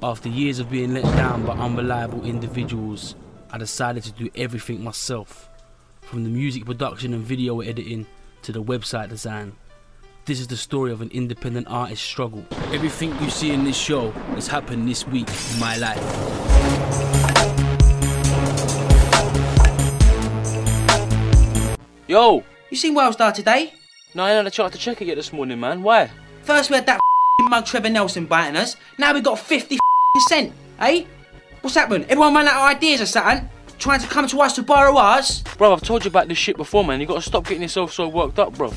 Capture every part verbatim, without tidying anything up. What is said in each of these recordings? After years of being let down by unreliable individuals, I decided to do everything myself, from the music production and video editing to the website design. This is the story of an independent artist's struggle. Everything you see in this show has happened this week in my life. Yo! You seen WorldStar today? No, I ain't had a chance to check it yet this morning, man. Why? First we had that mug Trevor Nelson biting us, now we got fifty Cent, eh? What's happened? Everyone ran out of ideas or something? Trying to come to us to borrow ours? Bro, I've told you about this shit before, man. You gotta stop getting yourself so worked up, bro.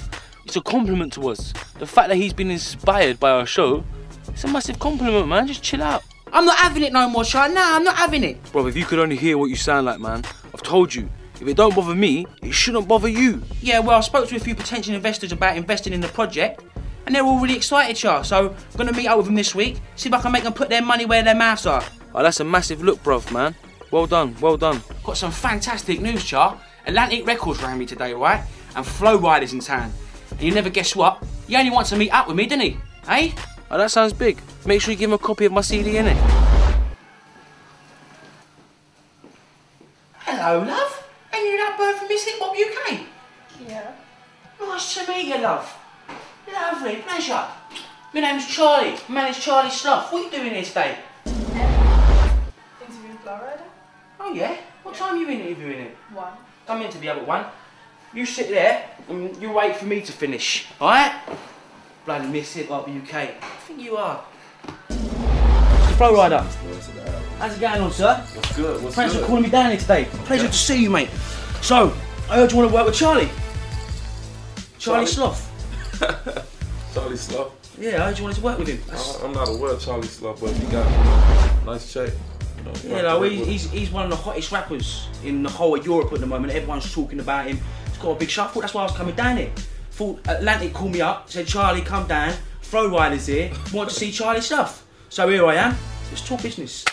It's a compliment to us. The fact that he's been inspired by our show, it's a massive compliment, man. Just chill out. I'm not having it no more, Charlie. Nah, I'm not having it. Bro, if you could only hear what you sound like, man. I've told you, if it don't bother me, it shouldn't bother you. Yeah, well, I spoke to a few potential investors about investing in the project, and they're all really excited, Char. So I'm gonna meet up with them this week, see if I can make them put their money where their mouths are. Oh, that's a massive look, bruv, man. Well done, well done. Got some fantastic news, Char. Atlantic Records rang me today, right? And Flo Rida's in town. And you never guess what? He only wants to meet up with me, didn't he? Eh? Oh, that sounds big. Make sure you give him a copy of my C D, innit? Hello, love. Ain't you that bird from Miss Hip Hop U K? Yeah. Nice to meet you, love. Lovely, pleasure. My name's Charlie. My name's Charlie Sloth. What are you doing here today? Um, interviewing Flo Rida. Oh yeah? What yeah. time are you interviewing him? One. I'm in to be up at one. You sit there and you wait for me to finish, alright? Bloody Miss Hip Hop U K. I think you are. Flo Rida. How's it going on, sir? What's good? What's Thanks good? for calling me down here today. Okay. Pleasure to see you, mate. So, I heard you want to work with Charlie. Charlie, Charlie. Sloth. Charlie Sloth. Yeah, I heard you wanted to work with him. I, I'm not aware of Charlie Sloth, but he got a nice shape. You know, yeah, no, he's, he's, he's one of the hottest rappers in the whole of Europe at the moment. Everyone's talking about him. He's got a big shuffle. That's why I was coming down here. Thought Atlantic called me up, said, Charlie, come down. Flo Rida's here. Want to see Charlie Sloth. So here I am. Let's talk business.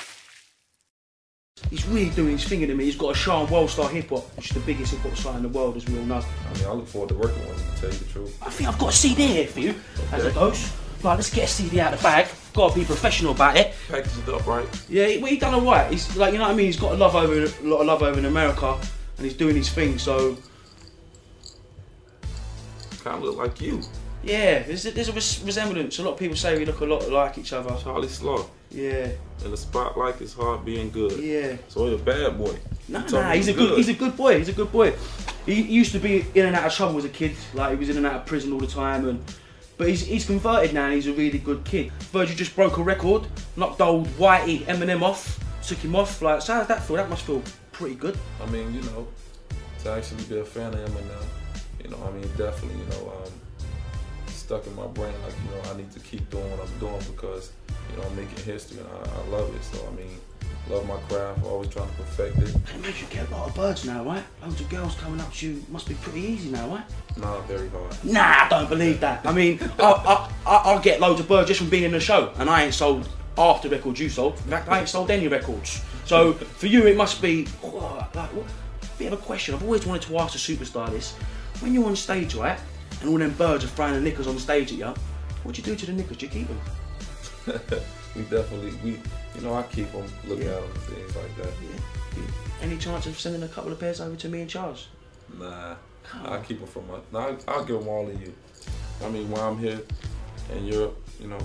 He's really doing his thing in me. He's got a show on WorldStar Hip Hop, which is the biggest hip hop site in the world, as we all know. I mean, I look forward to working with him, to tell you the truth. I think I've got a C D here for you, okay. As it goes. Right, let's get a C D out of the bag. Got to be professional about it. Package it up, right? Yeah, well, he done alright. He's like, you know what I mean. He's got a love over, a lot of love over in America, and he's doing his thing. So, kind of look like you. Yeah, there's a, there's a res resemblance. A lot of people say we look a lot like each other. Charlie Sloth. Yeah. In the spotlight, it's hard being good. Yeah. So he's a bad boy. No, nah, nah, he's, he's a good, good. He's a good boy. He's a good boy. He, he used to be in and out of trouble as a kid. Like he was in and out of prison all the time, and but he's he's converted now. And he's a really good kid. Virgil just broke a record, knocked old Whitey Eminem off, took him off. Like, so how's that feel? That must feel pretty good. I mean, you know, to actually be a fan of Eminem, you know, I mean, definitely, you know. Um, stuck in my brain, like, you know, I need to keep doing what I'm doing because, you know, I'm making history and I, I love it. So I mean, love my craft, always trying to perfect it. I imagine you get a lot of birds now, right? Loads of girls coming up to you, must be pretty easy now, right? Nah, very hard. Nah, I don't believe that. I mean, I, I, I, I'll get loads of birds just from being in the show, and I ain't sold half the records you sold. In fact, I ain't sold any records. So for you, it must be, oh, like, what, a bit of a question. I've always wanted to ask a superstar this. When you're on stage, right, and all them birds are throwing the knickers on stage at you, what do you do to the knickers? Do you keep them? we definitely, we, you know, I keep them, look yeah. at them and things like that. Yeah. Any chance of sending a couple of pairs over to me and Charles? Nah, I'll keep them for my, nah, I'll give them all to you. I mean, while I'm here in Europe, you know,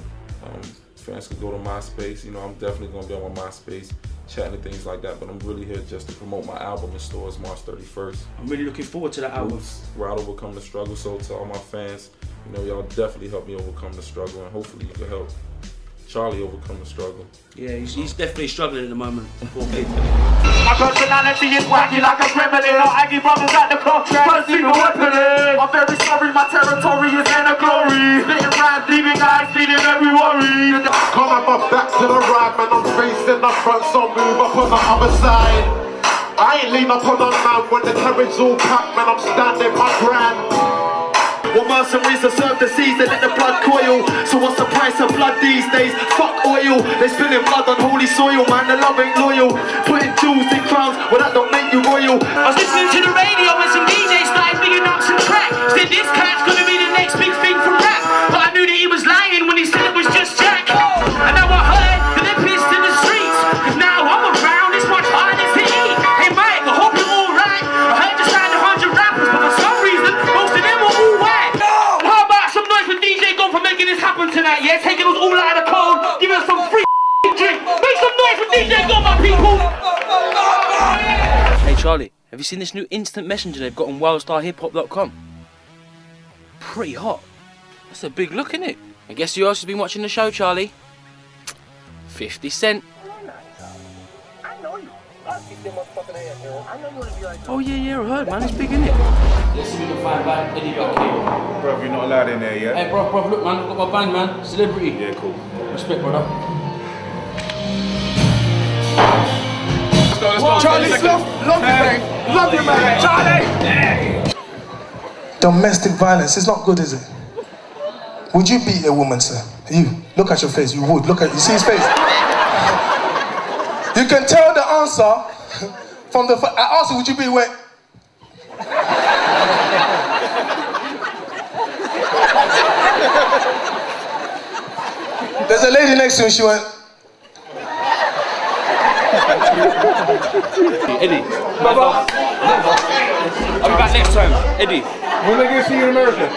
um, fans can go to MySpace, you know, I'm definitely going to be on my MySpace, chatting and things like that, but I'm really here just to promote my album in stores March thirty-first. I'm really looking forward to that album. Where I'll overcome the struggle, so to all my fans, you know, y'all definitely help me overcome the struggle, and hopefully you can help Charlie overcome the struggle. Yeah, he's, he's definitely struggling at the moment. My personality is wacky like a gremlin, our Aggie brothers at the clock track, first leave a weapon in. I'm very sorry, my territory is in a glory, little rhymes leaving eyes, feeding every worry. Come on, my back to the right, man, I'm facing the front, so move up on the other side. I ain't lean up on the man, when the carriage all packed, man, I'm standing my ground. Well, mercenaries have served the seas, they let the blood coil, so what's the price of blood these days? Fuck oil, they spilling blood on holy soil, man, the love ain't loyal, putting jewels in crowns, well that don't make you royal. I was listening to the radio and some D J started picking up some track, said this cat's gonna be the next big thing from rap, but I knew that he was lying when he said it was just Jack, and now I heard that they pissed Charlie, have you seen this new instant messenger they've got on world star hip hop dot com? Pretty hot. That's a big look, isn't it? I guess you else has been watching the show, Charlie. fifty cent. Oh yeah, yeah, I heard, man. It's big, isn't it? Let's see if we can find band Eddie back here. Bro, you're not allowed in there, yeah? Hey, bro, bro, look, man, I've got my band, man. Celebrity. Yeah, cool. Respect, brother. Let's go, let's go. Charlie Sloth, love you, man. Love you, man. Charlie! Domestic violence, it's not good, is it? Would you beat a woman, sir? You, look at your face, you would. Look at, you see his face? You can tell the answer from the. I asked you, would you be wet? There's a lady next to him. She went. Eddie, Baba. I'll be back next time, Eddie. When are I going to see you in America?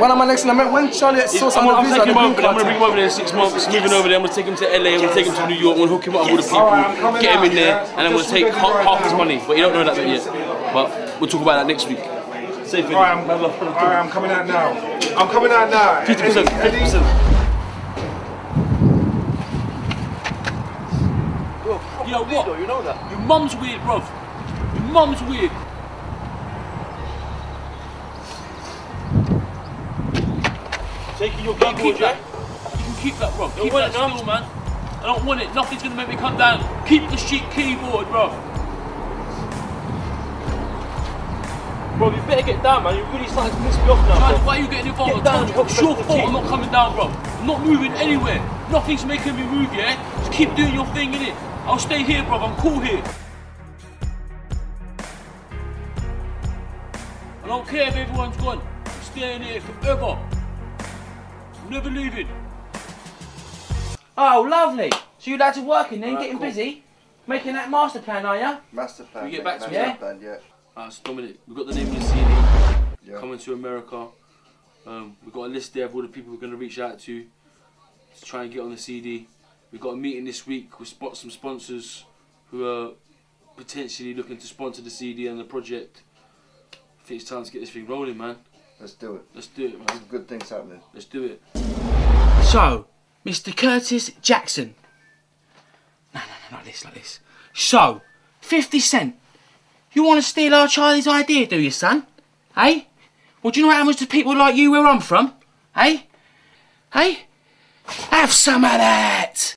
When am I next in America? When Charlie saw some of the I'm taking him over. I'm going to bring him over there in six months. Moving over there, I'm going to take him to L A. I'm going to take him to New York. I'm going to hook him up with all the people, get him in there, and I'm going to take half his money. But you don't know that bit yet. But we'll talk about that next week. Safe, Eddie. All right, I'm, all right, I'm coming out now. I'm coming out now. fifty percent. fifty percent. You know what? You know that. Your mum's weird, bruv. Your mum's weird. Taking your gun, boy, Jack. You can keep that, bruv. Keep that still, man. I don't want it. Nothing's gonna make me come down. Keep the sheet keyboard, bruv. Bro, you better get down, man. You're really starting to piss me off now. Charlie, why are you getting involved? Get I told you, it's your fault. I'm not coming down, bruv. I'm not moving anywhere. Nothing's making me move, yeah? Just keep doing your thing, innit? I'll stay here, bro. I'm cool here. I don't care if everyone's gone. I'm staying here forever. I'm never leaving. Oh, lovely. So you lads are working then, right, getting cool. busy? Making that master plan, are ya? Master plan. We get back to it, yeah? Plan, yeah. All right, so Dominic, we've got the name of the C D. Yeah. Coming to America. Um, we've got a list there of all the people we're going to reach out to to try and get on the C D. We've got a meeting this week with spot some sponsors who are potentially looking to sponsor the C D and the project. I think it's time to get this thing rolling, man. Let's do it. Let's do it, man. There's good things happening. Let's do it. So, Mister Curtis Jackson. No, no, no, not this, like this. So, fifty cent. You want to steal our Charlie's idea, do you, son? Hey? Well, do you know how much to people like you where I'm from? Hey? Hey? Have some of that!